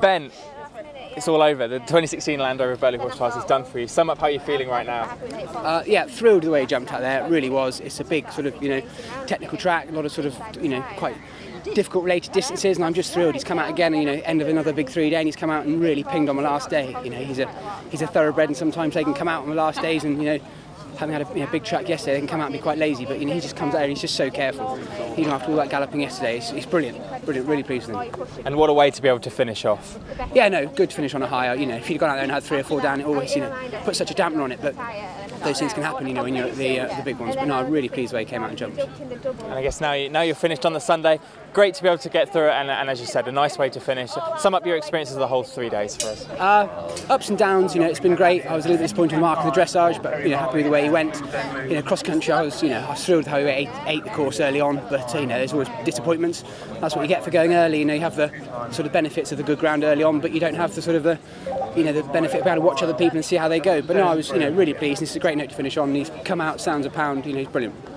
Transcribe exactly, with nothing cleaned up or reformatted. Ben, it's all over. The twenty sixteen Land Rover Burghley Horse Trials is done for you. Sum up how you're feeling right now. Uh, yeah, thrilled the way he jumped out there. It really was. It's a big sort of, you know, technical track. A lot of sort of, you know, quite difficult related distances, and I'm just thrilled he's come out again. And, you know, end of another big three day, and he's come out and really pinged on the last day. You know, he's a he's a thoroughbred, and sometimes they can come out on the last days, and you know, having had a you know, big track yesterday, they can come out and be quite lazy. But you know, he just comes out and he's just so careful. Even after all that galloping yesterday, he's, he's brilliant, brilliant, really pleased with him. And what a way to be able to finish off. Yeah, no, good to finish on a higher. You know, if you'd gone out there and had three or four down, it always you know put such a dampener on it. But those things can happen, you know, when you're at the uh, the big ones. But no, I'm really pleased the way he came out and jumped. And I guess now you now you're finished on the Sunday. Great to be able to get through it, and, and as you said, a nice way to finish. Sum up your experiences of the whole three days for us. Uh, ups and downs, you know, it's been great. I was a little bit disappointed with Mark in the dressage, but you know, happy with the way he went. You know, cross country, I was, you know, I was thrilled how he ate, ate the course early on, but uh, you know, there's always disappointments. That's what you get for going early. You know, you have the sort of benefits of the good ground early on, but you don't have the sort of the, you know, the benefit of being able to watch other people and see how they go. But no, I was, you know, really pleased. This is a great note to finish on. He's come out, sounds a pound. You know, he's brilliant.